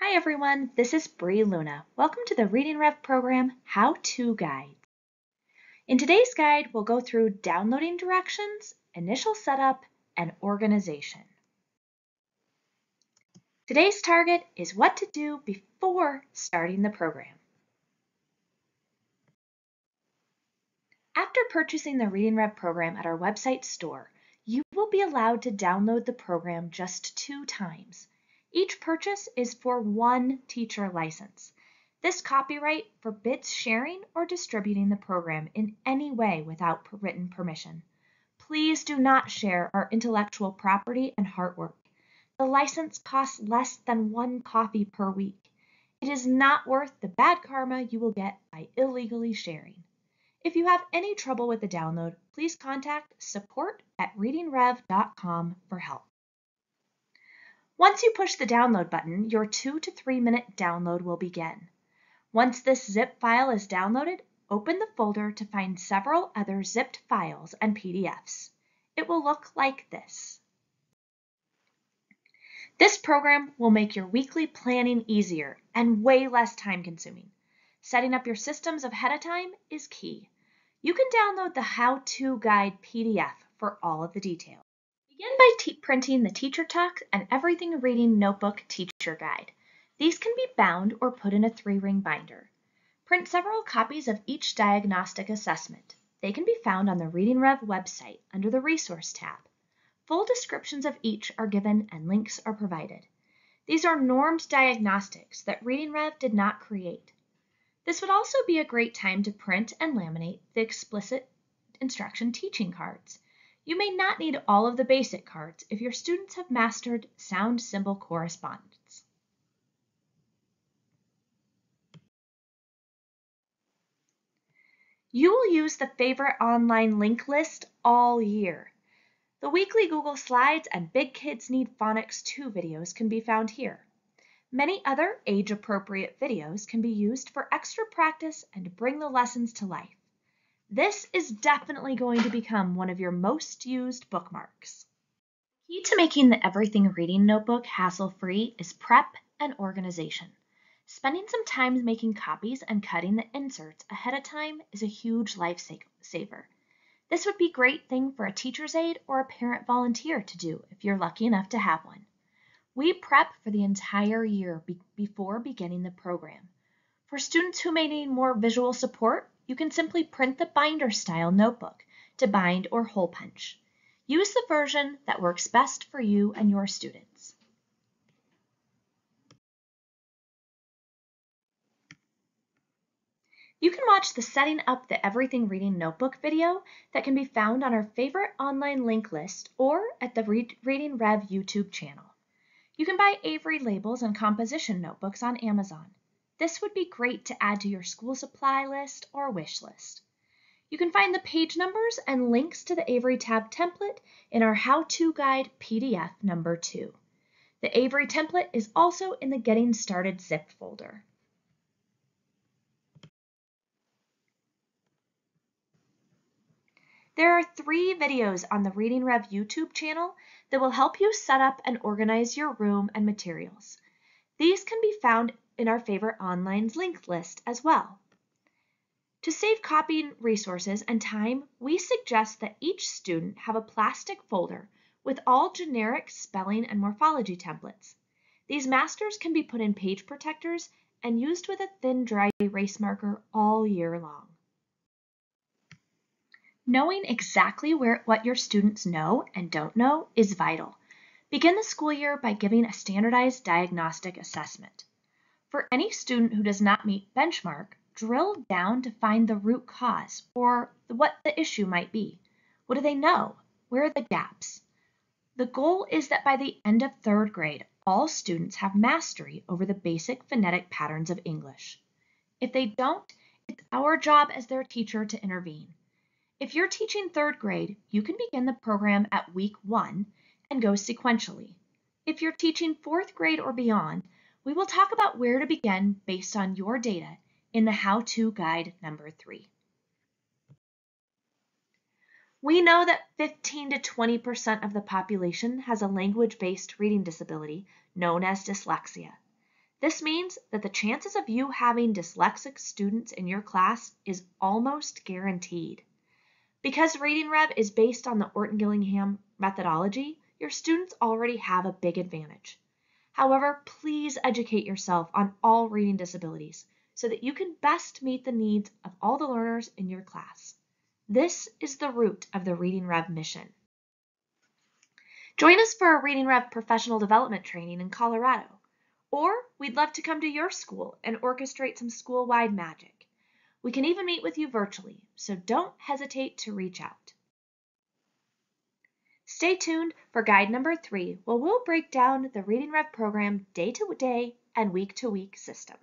Hi everyone, this is Bree Luna. Welcome to the Reading Rev Program How-To Guide. In today's guide, we'll go through downloading directions, initial setup, and organization. Today's target is what to do before starting the program. After purchasing the Reading Rev program at our website store, you will be allowed to download the program just 2 times. Each purchase is for 1 teacher license. This copyright forbids sharing or distributing the program in any way without written permission. Please do not share our intellectual property and artwork. The license costs less than 1 coffee per week. It is not worth the bad karma you will get by illegally sharing. If you have any trouble with the download, please contact support at readingrev.com for help. Once you push the download button, your 2 to 3 minute download will begin. Once this zip file is downloaded, open the folder to find several other zipped files and PDFs. It will look like this. This program will make your weekly planning easier and way less time consuming. Setting up your systems ahead of time is key. You can download the How-To Guide PDF for all of the details. Begin by printing the Teacher Talk and Everything Reading Notebook Teacher Guide. These can be bound or put in a 3-ring binder. Print several copies of each diagnostic assessment. They can be found on the Reading Rev website under the Resource tab. Full descriptions of each are given and links are provided. These are normed diagnostics that Reading Rev did not create. This would also be a great time to print and laminate the explicit instruction teaching cards. You may not need all of the basic cards if your students have mastered sound symbol correspondence. You will use the favorite online link list all year. The weekly Google Slides and Big Kids Need Phonics 2 videos can be found here. Many other age-appropriate videos can be used for extra practice and to bring the lessons to life. This is definitely going to become one of your most used bookmarks. The key to making the Everything Reading Notebook hassle-free is prep and organization. Spending some time making copies and cutting the inserts ahead of time is a huge lifesaver. This would be a great thing for a teacher's aide or a parent volunteer to do if you're lucky enough to have one. We prep for the entire year before beginning the program. For students who may need more visual support, you can simply print the binder-style notebook to bind or hole punch. Use the version that works best for you and your students. You can watch the Setting Up the Everything Reading Notebook video that can be found on our favorite online link list or at the Reading Rev YouTube channel. You can buy Avery labels and composition notebooks on Amazon. This would be great to add to your school supply list or wish list. You can find the page numbers and links to the Avery tab template in our How-To Guide PDF number 2. The Avery template is also in the Getting Started zip folder. There are 3 videos on the Reading Rev YouTube channel that will help you set up and organize your room and materials. These can be found in our favorite online link list as well. To save copying resources and time, we suggest that each student have a plastic folder with all generic spelling and morphology templates. These masters can be put in page protectors and used with a thin dry erase marker all year long. Knowing exactly what your students know and don't know is vital. Begin the school year by giving a standardized diagnostic assessment. For any student who does not meet benchmark, drill down to find the root cause or what the issue might be. What do they know? Where are the gaps? The goal is that by the end of 3rd grade, all students have mastery over the basic phonetic patterns of English. If they don't, it's our job as their teacher to intervene. If you're teaching 3rd grade, you can begin the program at week 1 and go sequentially. If you're teaching 4th grade or beyond, we will talk about where to begin based on your data in the How-To Guide number 3. We know that 15 to 20% of the population has a language-based reading disability known as dyslexia. This means that the chances of you having dyslexic students in your class is almost guaranteed. Because Reading Rev is based on the Orton-Gillingham methodology, your students already have a big advantage. However, please educate yourself on all reading disabilities so that you can best meet the needs of all the learners in your class. This is the root of the Reading Rev mission. Join us for a Reading Rev professional development training in Colorado, or we'd love to come to your school and orchestrate some school-wide magic. We can even meet with you virtually, so don't hesitate to reach out. Stay tuned for guide number 3, where we'll break down the Reading Rev program day-to-day and week-to-week system.